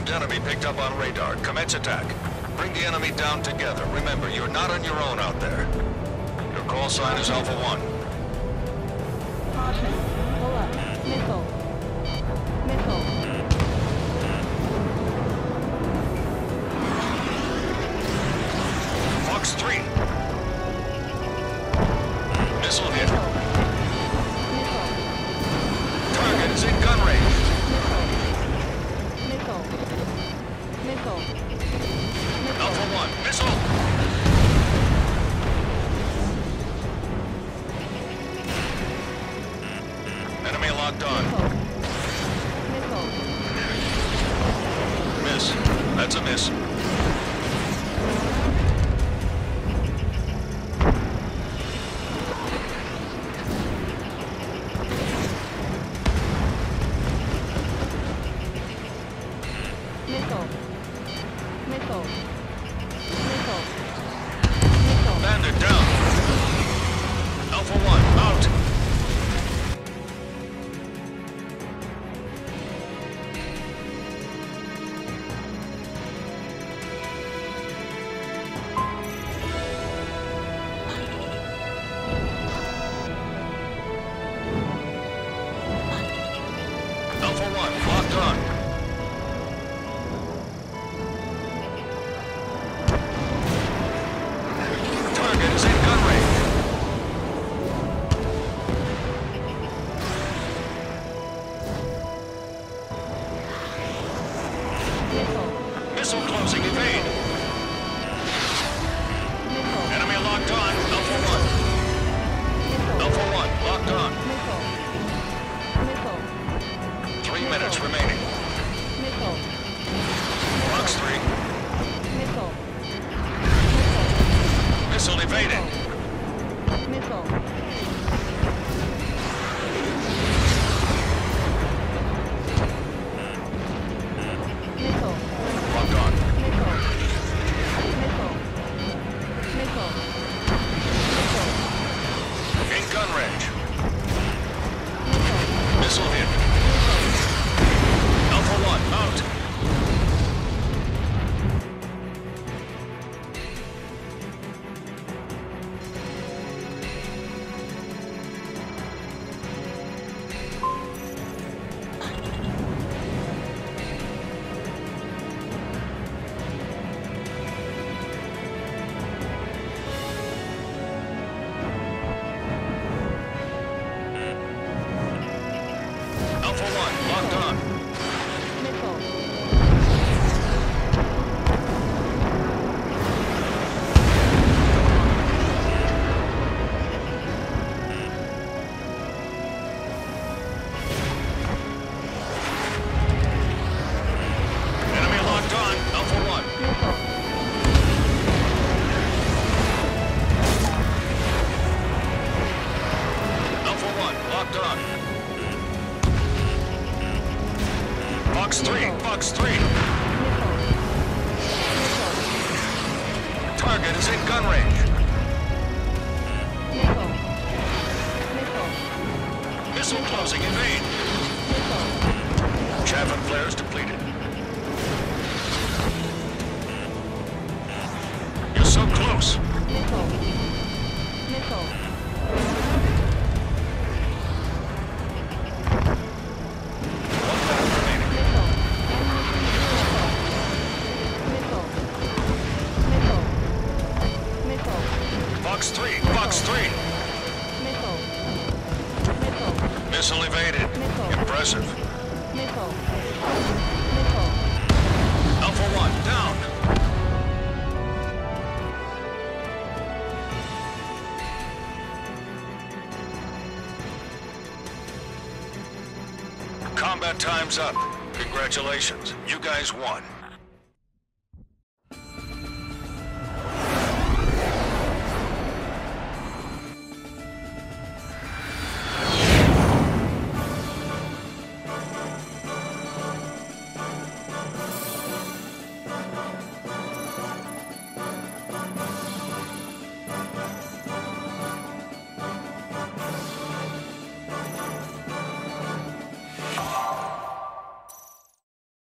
Aircraft enemy picked up on radar. Commence attack. Bring the enemy down together. Remember, you're not on your own out there. Your call sign is Alpha One. Caution. Pull up. Missile. Missile. Fox 3. Missile hit. Missile. Target is in gun range. Alpha One, missile! Enemy locked on. Missile. Miss. That's a miss. Fox 3. Target is in gun range. Missile closing in vain. Javelin flares depleted. You're so close. Fox 3. Missile. Missile. Missile evaded. Missile. Impressive. Missile. Missile. Alpha One down. Combat time's up. Congratulations. You guys won.